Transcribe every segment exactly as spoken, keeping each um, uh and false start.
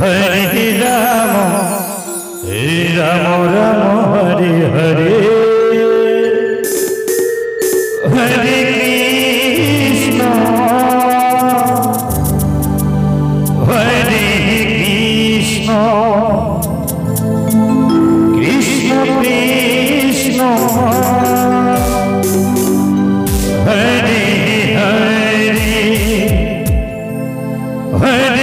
Hare Rama, Rama Rama, Hare Hare. Hare Krishna, Hare Krishna, Krishna Krishna, Hare Hare, Hare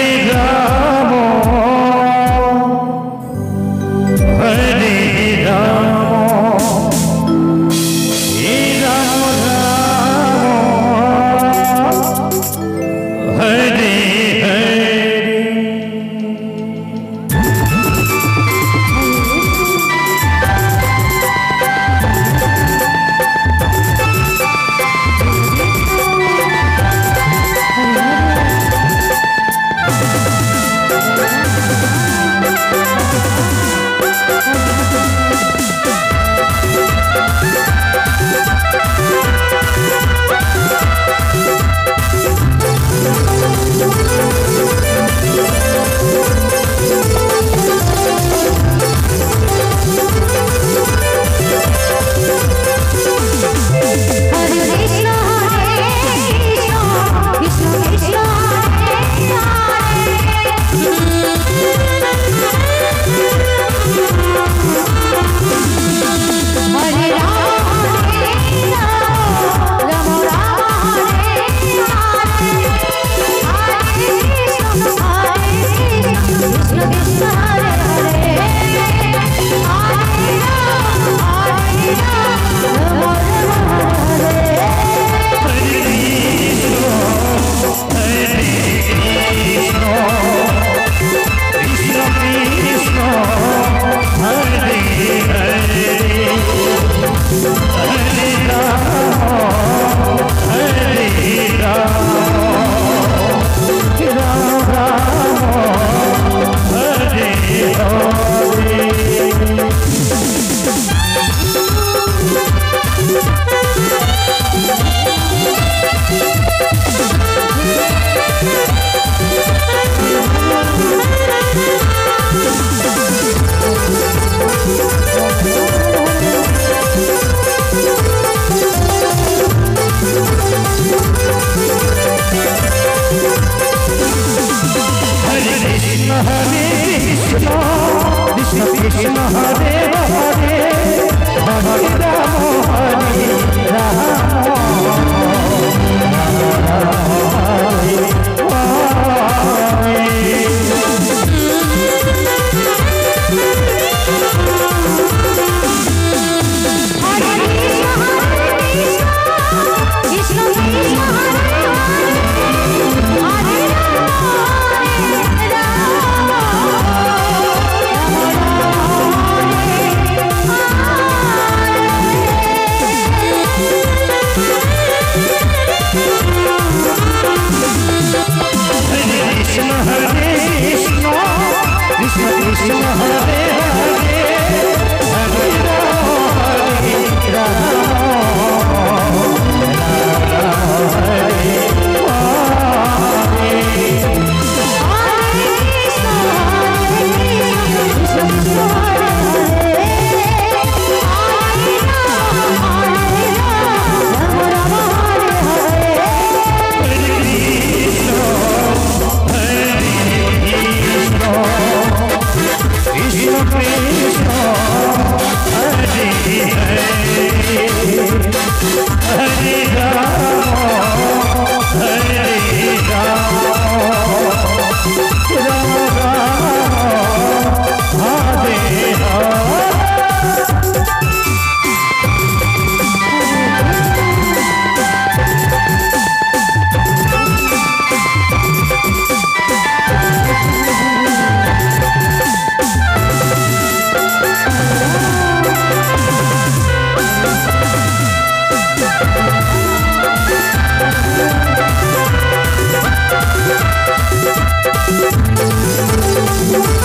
We'll be right back.